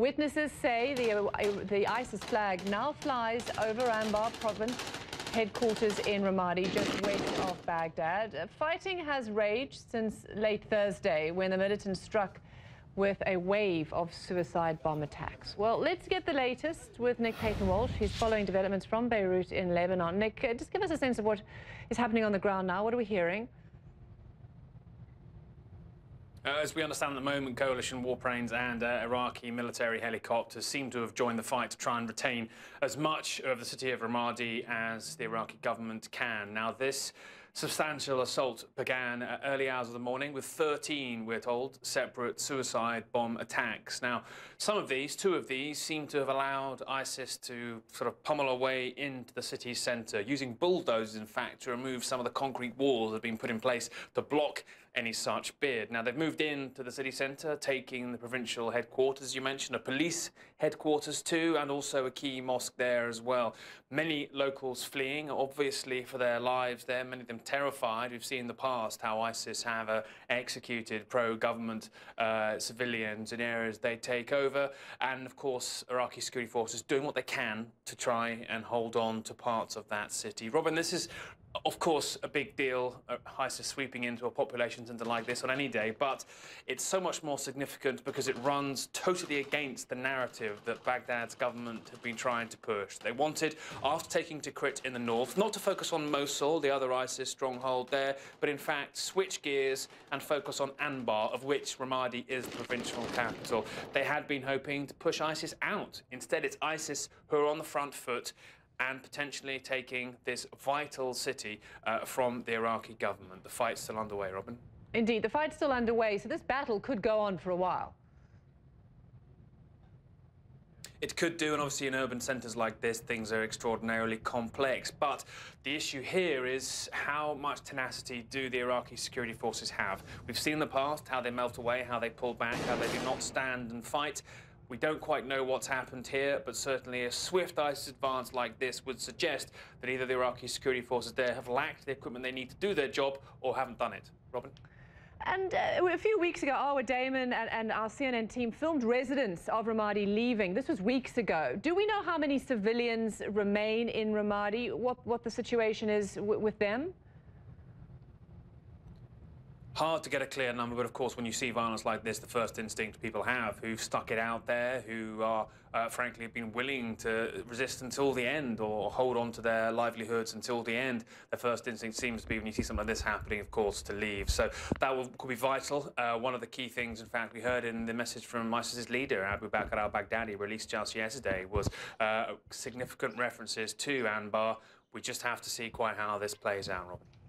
Witnesses say the ISIS flag now flies over Anbar province headquarters in Ramadi, just west of Baghdad. Fighting has raged since late Thursday when the militants struck with a wave of suicide bomb attacks. Well, let's get the latest with Nick Paton Walsh. He's following developments from Beirut in Lebanon. Nick, just give us a sense of what is happening on the ground now. What are we hearing? As we understand at the moment, coalition warplanes and Iraqi military helicopters seem to have joined the fight to try and retain as much of the city of Ramadi as the Iraqi government can. Now, this substantial assault began at early hours of the morning with 13, we're told, separate suicide bomb attacks. Now, two of these seem to have allowed ISIS to sort of pummel away into the city centre, using bulldozers, in fact, to remove some of the concrete walls that have been put in place to block any such bid. Now, they've moved into the city centre, taking the provincial headquarters, you mentioned, a police headquarters too, and also a key mosque there as well. Many locals fleeing, obviously, for their lives there, many of them terrified. We've seen in the past how ISIS have executed pro-government civilians in areas they take over, and, of course, Iraqi security forces doing what they can to try and hold on to parts of that city. Robin, this is, of course, a big deal, ISIS sweeping into a population center like this on any day, but it's so much more significant because it runs totally against the narrative that Baghdad's government have been trying to push. They wanted, after taking Tikrit in the north, not to focus on Mosul, the other ISIS stronghold there, but in fact switch gears and focus on Anbar, of which Ramadi is the provincial capital. They had been hoping to push ISIS out. Instead, it's ISIS who are on the front foot and potentially taking this vital city from the Iraqi government. The fight's still underway, Robin. Indeed, the fight's still underway, so this battle could go on for a while. It could do, and obviously in urban centres like this, things are extraordinarily complex. But the issue here is how much tenacity do the Iraqi security forces have? We've seen in the past how they melt away, how they pull back, how they do not stand and fight. We don't quite know what's happened here, but certainly a swift ISIS advance like this would suggest that either the Iraqi security forces there have lacked the equipment they need to do their job or haven't done it. Robin? And a few weeks ago, Arwa Damon and our CNN team filmed residents of Ramadi leaving. This was weeks ago. Do we know how many civilians remain in Ramadi, what the situation is with them? Hard to get a clear number, but of course when you see violence like this, the first instinct people have, who've stuck it out there, who are frankly have been willing to resist until the end or hold on to their livelihoods until the end, the first instinct seems to be, when you see something like this happening, of course, to leave. So that could be vital. One of the key things, in fact, we heard in the message from ISIS's leader, Abu Bakr al-Baghdadi, released just yesterday, was significant references to Anbar. We just have to see quite how this plays out, Robin.